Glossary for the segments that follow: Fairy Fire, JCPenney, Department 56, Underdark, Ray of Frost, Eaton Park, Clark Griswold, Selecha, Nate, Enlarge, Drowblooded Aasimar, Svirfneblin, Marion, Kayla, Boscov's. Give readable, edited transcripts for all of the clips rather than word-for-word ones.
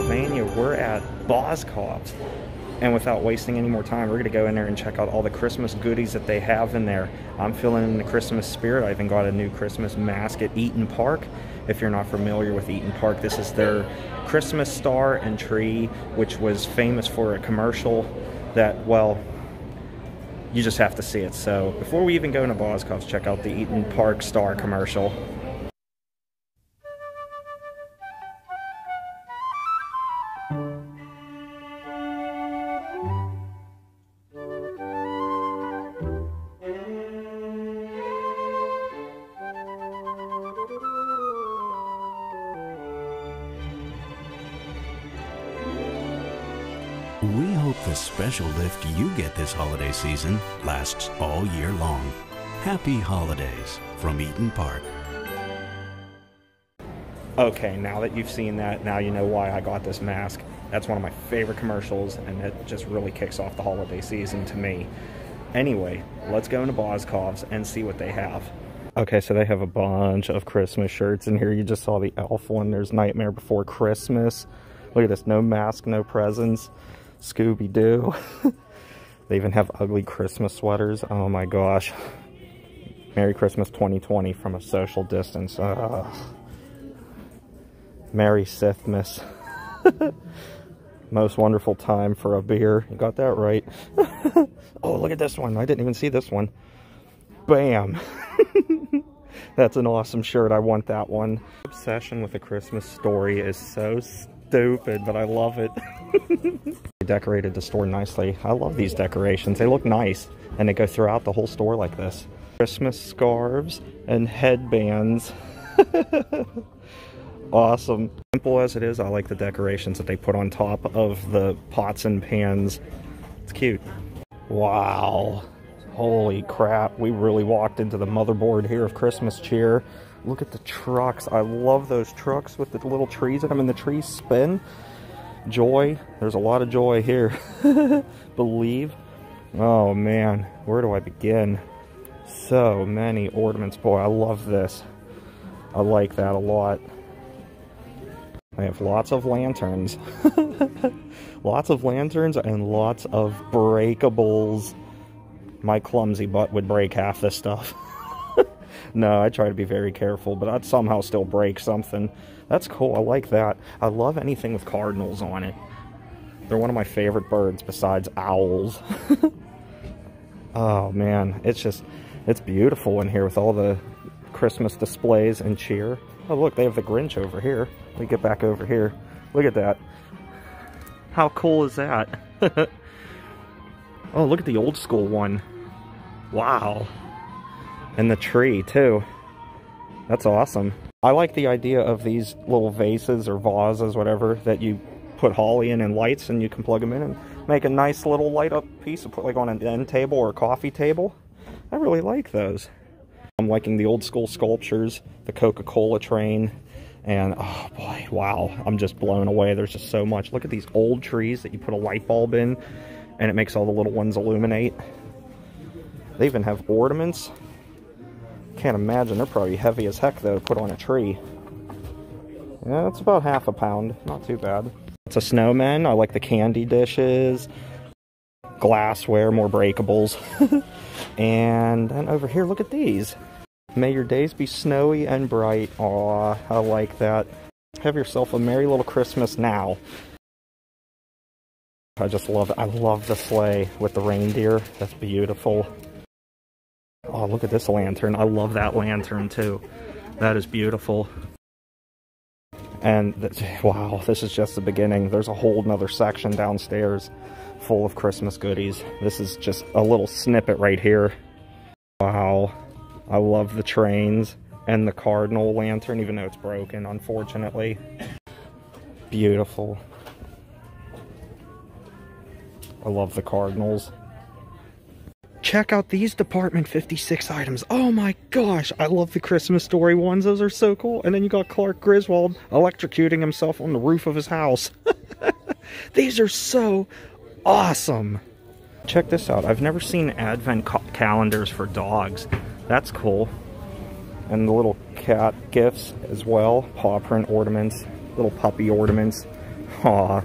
Pennsylvania. We're at Boscov's. And without wasting any more time, we're going to go in there and check out all the Christmas goodies that they have in there. I'm feeling in the Christmas spirit. I even got a new Christmas mask at Eaton Park. If you're not familiar with Eaton Park, this is their Christmas star and tree, which was famous for a commercial that, well, you just have to see it. So before we even go into Boscov's, check out the Eaton Park star commercial. We hope the special lift you get this holiday season lasts all year long. Happy holidays from Eaton Park. Okay, now that you've seen that, now you know why I got this mask. That's one of my favorite commercials, and it just really kicks off the holiday season to me. Anyway, let's go into Boscov's and see what they have. Okay, so they have a bunch of Christmas shirts in here. You just saw the elf one. There's Nightmare Before Christmas. Look at this, no mask, no presents. Scooby-Doo. They even have ugly Christmas sweaters. Oh my gosh. Merry Christmas 2020 from a social distance. Merry Sithmas. Most wonderful time for a beer. You got that right. Oh, look at this one. I didn't even see this one. Bam. That's an awesome shirt. I want that one. Obsession with A Christmas Story is so stupid, but I love it. They decorated the store nicely. I love these decorations. They look nice, and they go throughout the whole store like this. Christmas scarves and headbands. Awesome. Simple as it is, I like the decorations that they put on top of the pots and pans. It's cute. Wow. Holy crap, we really walked into the motherboard here of Christmas cheer. Look at the trucks. I love those trucks with the little trees in them, and the trees spin. Joy. There's a lot of joy here. Believe. Oh man, where do I begin? So many ornaments. Boy, I love this. I like that a lot. They have lots of lanterns. Lots of lanterns and lots of breakables. My clumsy butt would break half this stuff. No, I try to be very careful, but I'd somehow still break something. That's cool. I like that. I love anything with cardinals on it. They're one of my favorite birds besides owls. Oh, man. It's just, it's beautiful in here with all the Christmas displays and cheer. Oh, look, they have the Grinch over here. Let me get back over here. Look at that. How cool is that? Oh, look at the old school one. Wow. And the tree, too. That's awesome. I like the idea of these little vases or vases, whatever, that you put holly in and lights, and you can plug them in and make a nice little light-up piece and put, like, on an end table or a coffee table. I really like those. I'm liking the old-school sculptures, the Coca-Cola train, and, oh, boy, wow. I'm just blown away. There's just so much. Look at these old trees that you put a light bulb in, and it makes all the little ones illuminate. They even have ornaments. Can't imagine, they're probably heavy as heck though, put on a tree. Yeah, that's about half a pound, not too bad. It's a snowman, I like the candy dishes, glassware, more breakables. And then over here, look at these. May your days be snowy and bright. Aw, I like that. Have yourself a merry little Christmas now. I just love it. I love the sleigh with the reindeer. That's beautiful. Oh, look at this lantern. I love that lantern, too. That is beautiful. And, wow, this is just the beginning. There's a whole nother section downstairs full of Christmas goodies. This is just a little snippet right here. Wow. I love the trains and the cardinal lantern, even though it's broken, unfortunately. Beautiful. I love the cardinals. Check out these Department 56 items. Oh my gosh, I love the Christmas Story ones. Those are so cool. And then you got Clark Griswold electrocuting himself on the roof of his house. These are so awesome. Check this out. I've never seen advent calendars for dogs. That's cool. And the little cat gifts as well. Paw print ornaments, little puppy ornaments. Aw.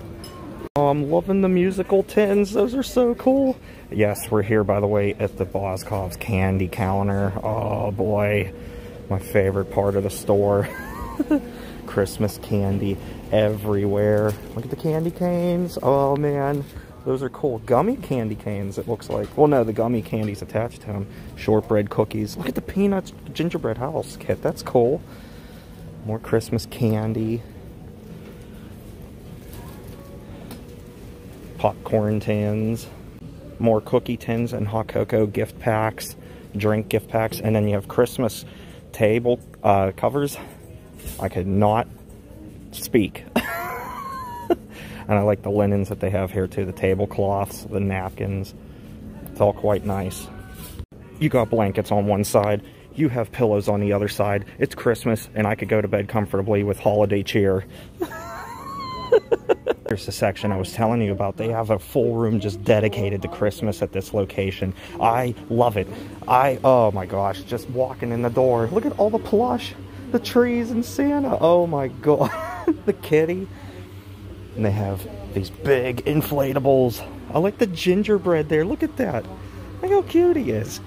Oh, I'm loving the musical tins. Those are so cool. Yes, we're here, by the way, at the Boscov's candy counter. Oh, boy. My favorite part of the store. Christmas candy everywhere. Look at the candy canes. Oh, man. Those are cool. Gummy candy canes, it looks like. Well, no, the gummy candy's attached to them. Shortbread cookies. Look at the peanuts gingerbread house kit. That's cool. More Christmas candy. Popcorn tins, more cookie tins and hot cocoa gift packs, drink gift packs, and then you have Christmas table covers. I could not speak. And I like the linens that they have here too, the tablecloths, the napkins. It's all quite nice. You got blankets on one side, you have pillows on the other side. It's Christmas and I could go to bed comfortably with holiday cheer. Here's the section I was telling you about. They have a full room just dedicated to Christmas at this location. I love it. Oh my gosh, just walking in the door. Look at all the plush, the trees and Santa. Oh my god, the kitty. And they have these big inflatables. I like the gingerbread there. Look at that. Look how cute he is.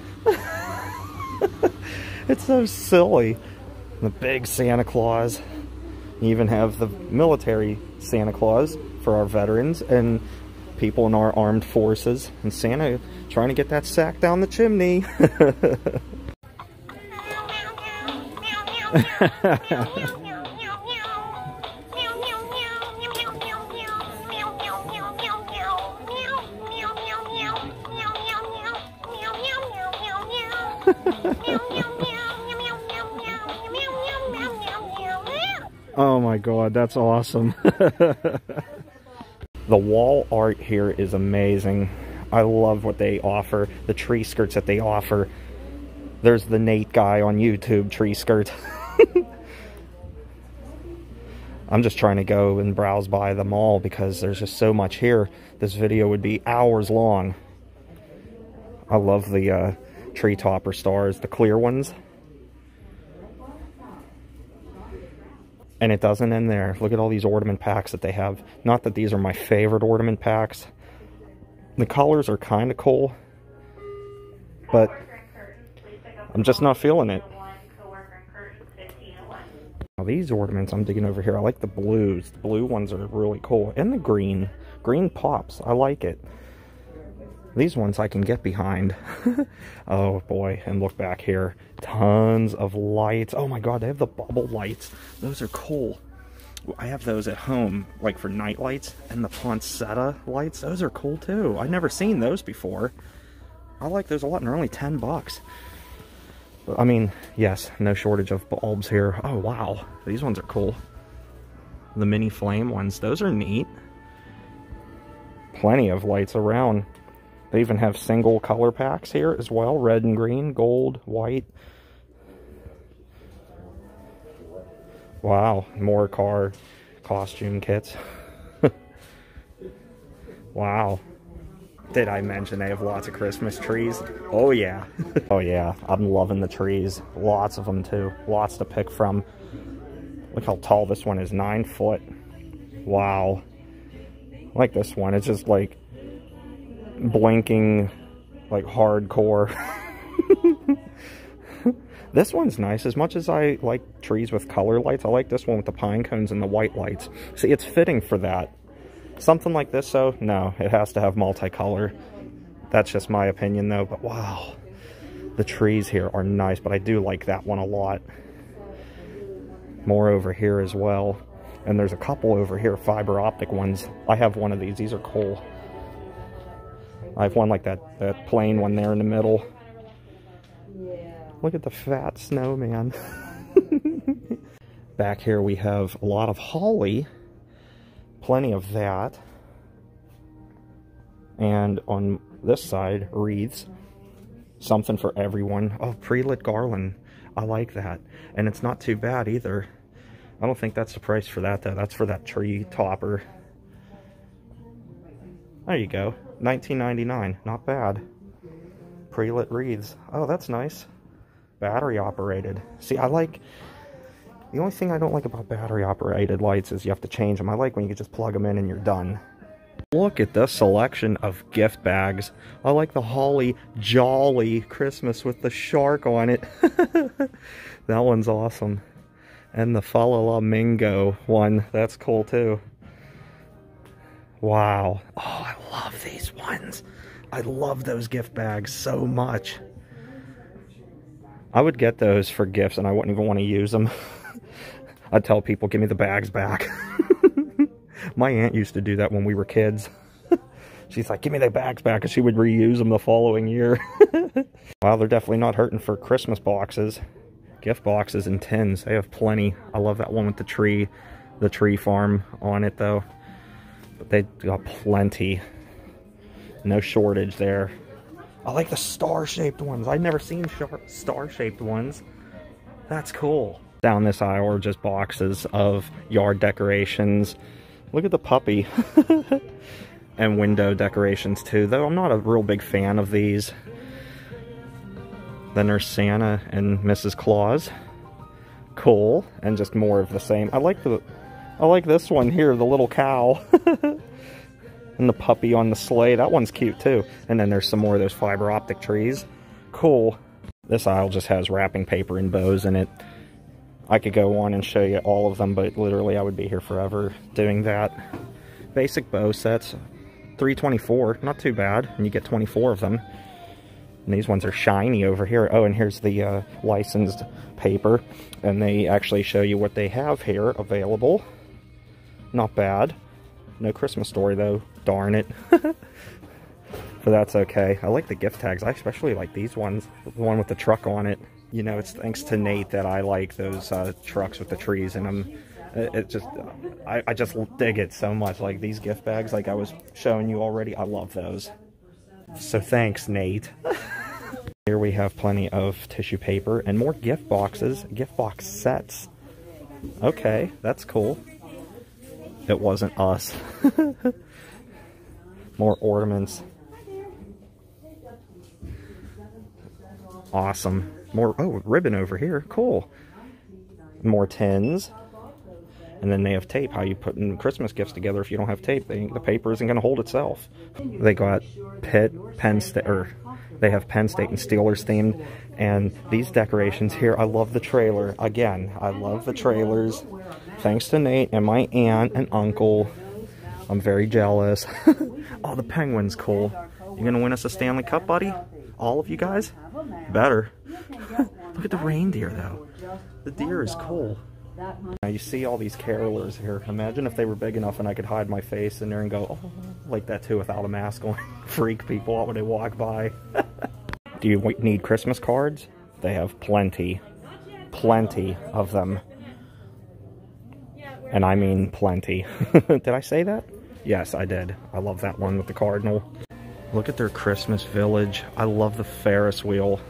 It's so silly. And the big Santa Claus. You even have the military Santa Claus for our veterans and people in our armed forces. And Santa trying to get that sack down the chimney. Oh my god, that's awesome. The wall art here is amazing. I love what they offer, the tree skirts that they offer. There's the Nate guy on YouTube, tree skirt. I'm just trying to go and browse by the mall because there's just so much here. This video would be hours long. I love the tree topper stars, the clear ones. And it doesn't end there. Look at all these ornament packs that they have. Not that these are my favorite ornament packs. The colors are kind of cool, but I'm just not feeling it. Now these ornaments I'm digging over here. I like the blues. The blue ones are really cool. And the green. Green pops. I like it. These ones I can get behind. Oh boy, and look back here. Tons of lights. Oh my god, they have the bubble lights. Those are cool. I have those at home, like for night lights, and the poinsettia lights. Those are cool too. I've never seen those before. I like those a lot, and they're only $10. I mean, yes, no shortage of bulbs here. Oh wow, these ones are cool. The mini flame ones, those are neat. Plenty of lights around. They even have single color packs here as well. Red and green, gold, white. Wow, more car costume kits. Wow. Did I mention they have lots of Christmas trees? Oh yeah. Oh yeah, I'm loving the trees. Lots of them too. Lots to pick from. Look how tall this one is, 9 foot. Wow. I like this one, it's just like blinking like hardcore. This one's nice. As much as I like trees with color lights, I like this one with the pine cones and the white lights. See, it's fitting for that. Something like this though, no, it has to have multicolor. That's just my opinion though, but wow, the trees here are nice. But I do like that one a lot. More over here as well, and there's a couple over here, fiber optic ones. I have one of these are cool. I have one like that plain one there in the middle. Yeah. Look at the fat snowman. Back here we have a lot of holly. Plenty of that. And on this side, wreaths. Something for everyone. Oh, pre-lit garland. I like that. And it's not too bad either. I don't think that's the price for that though. That's for that tree topper. There you go. $19.99, not bad. Pre-lit wreaths. Oh, that's nice. Battery operated. See, I like The only thing I don't like about battery-operated lights is you have to change them. I like when you can just plug them in and you're done. Look at this selection of gift bags. I like the Holly Jolly Christmas with the shark on it. That one's awesome. And the Falamingo one, that's cool too. Wow. Oh, I love these ones. I love those gift bags so much. I would get those for gifts and I wouldn't even want to use them. I'd tell people, give me the bags back. My aunt used to do that when we were kids. She's like, give me the bags back, and she would reuse them the following year. Wow, they're definitely not hurting for Christmas boxes. Gift boxes and tins, they have plenty. I love that one with the tree farm on it though. But they got plenty. No shortage there. I like the star-shaped ones. I've never seen star-shaped ones. That's cool. Down this aisle are just boxes of yard decorations. Look at the puppy. And window decorations too, though I'm not a real big fan of these. Then there's Santa and Mrs. Claus. Cool. And just more of the same. I like this one here, the little cow. And the puppy on the sleigh. That one's cute too. And then there's some more of those fiber optic trees. Cool. This aisle just has wrapping paper and bows in it. I could go on and show you all of them, but literally I would be here forever doing that. Basic bow sets, $3.24, not too bad, and you get 24 of them. And these ones are shiny over here. Oh, and here's the licensed paper, and they actually show you what they have here available. Not bad. No Christmas story though, darn it. But that's okay. I like the gift tags. I especially like these ones, the one with the truck on it. You know, it's thanks to Nate that I like those trucks with the trees in them. I just dig it so much. Like these gift bags, like I was showing you already, I love those. So thanks, Nate. Here we have plenty of tissue paper and more gift boxes, gift box sets. Okay, that's cool. It wasn't us. More ornaments. Awesome. More, oh, ribbon over here, cool. More tins. And then they have tape, how you put in Christmas gifts together. If you don't have tape, the paper isn't gonna hold itself. They got they have Penn State and Steelers themed. And these decorations here, I love the trailer. Again, I love the trailers. Thanks to Nate and my aunt and uncle. I'm very jealous. Oh, the penguin's cool. You gonna win us a Stanley Cup, buddy? All of you guys? Better. Look at the reindeer though. The deer is cool. Now you see all these carolers here. Imagine if they were big enough and I could hide my face in there and go, oh, like that too without a mask on. Freak people out when they walk by. Do you need Christmas cards? They have plenty. Plenty of them. And I mean plenty. Did I say that? Yes, I did. I love that one with the cardinal. Look at their Christmas village. I love the Ferris wheel.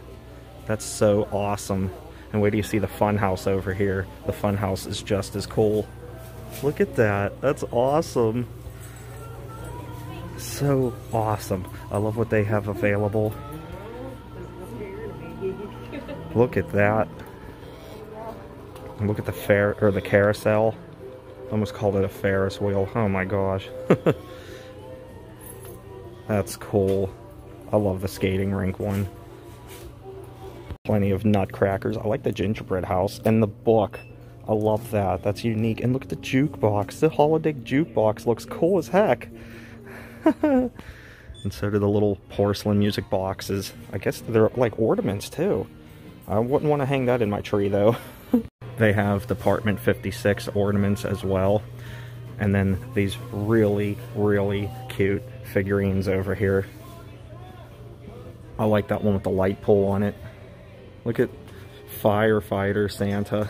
That's so awesome. And wait till you see the fun house over here. The fun house is just as cool. Look at that. That's awesome. So awesome. I love what they have available. Look at that. And look at the the carousel. I almost called it a Ferris wheel. Oh my gosh. That's cool. I love the skating rink one. Plenty of nutcrackers. I like the gingerbread house and the book. I love that. That's unique. And look at the jukebox. The holiday jukebox looks cool as heck. And so do the little porcelain music boxes. I guess they're like ornaments too. I wouldn't want to hang that in my tree though. They have Department 56 ornaments as well. And then these really, really cute figurines over here. I like that one with the light pole on it. Look at firefighter Santa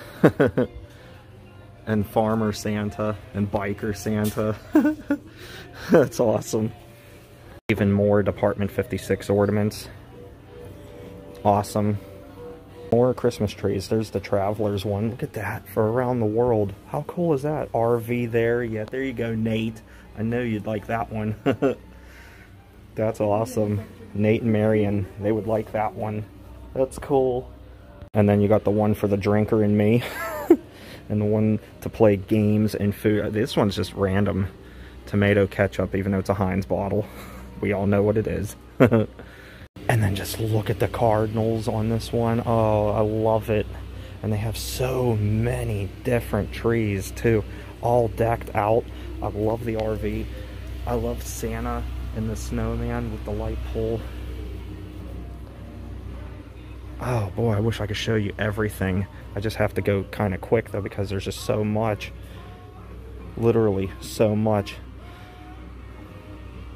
and farmer Santa and biker Santa. That's awesome. Even more Department 56 ornaments. Awesome. More Christmas trees. There's the Travelers one. Look at that, for around the world. How cool is that? RV there. Yeah, there you go, Nate. I know you'd like that one. That's awesome. Nate and Marion, they would like that one. That's cool. And then you got the one for the drinker in me. and the one to play games and food. This one's just random tomato ketchup, even though it's a Heinz bottle. We all know what it is. And then just look at the cardinals on this one. Oh, I love it. And they have so many different trees too, all decked out. I love the RV. I love Santa and the snowman with the light pole. Oh boy, I wish I could show you everything. I just have to go kind of quick though, because there's just so much. Literally so much.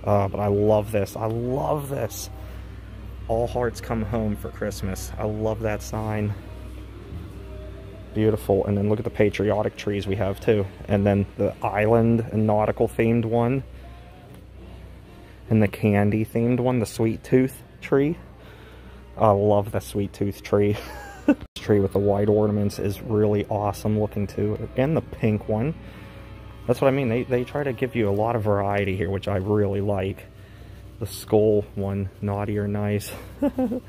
But I love this. I love this. All hearts come home for Christmas. I love that sign. Beautiful. And then look at the patriotic trees we have too. And then the island and nautical themed one. And the candy themed one, the sweet tooth tree. I love the sweet tooth tree. This tree with the white ornaments is really awesome looking too. And the pink one. That's what I mean. They try to give you a lot of variety here, which I really like. The skull one, naughty or nice. A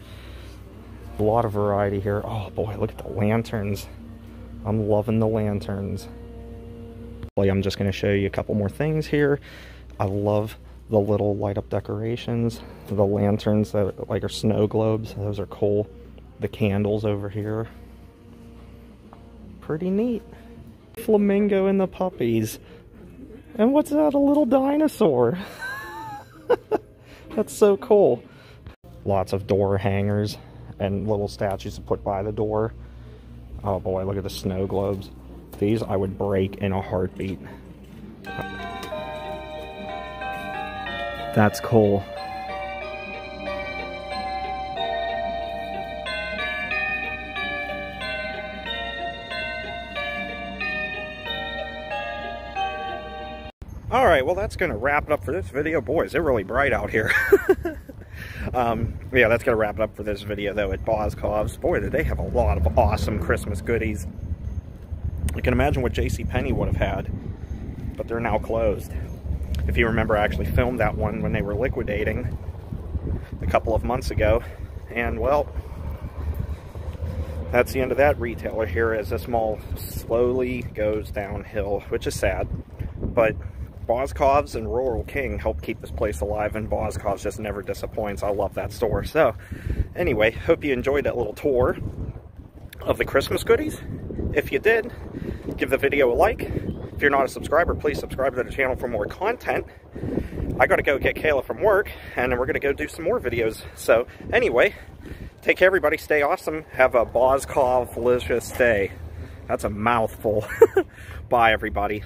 lot of variety here. Oh boy, look at the lanterns. I'm loving the lanterns. I'm just going to show you a couple more things here. I love the little light up decorations. The lanterns that like are snow globes. Those are cool. The candles over here. Pretty neat. Flamingo and the puppies. And what's that? A little dinosaur. That's so cool. Lots of door hangers and little statues to put by the door. Oh boy, look at the snow globes. These I would break in a heartbeat. That's cool. All right, well, that's going to wrap it up for this video. Boy, is it really bright out here. Yeah, that's going to wrap it up for this video, though, at Boscov's. Boy, did they have a lot of awesome Christmas goodies. You can imagine what JCPenney would have had, but they're now closed. If you remember, I actually filmed that one when they were liquidating a couple of months ago. And, well, that's the end of that retailer here as this mall slowly goes downhill, which is sad, but Boscov's and Rural King help keep this place alive, and Boscov's just never disappoints. I love that store. So anyway, hope you enjoyed that little tour of the Christmas goodies. If you did, give the video a like. If you're not a subscriber, please subscribe to the channel for more content. I gotta go get Kayla from work, and then we're gonna go do some more videos. So anyway, take care everybody, stay awesome, have a Boscov's-licious day. That's a mouthful. Bye everybody.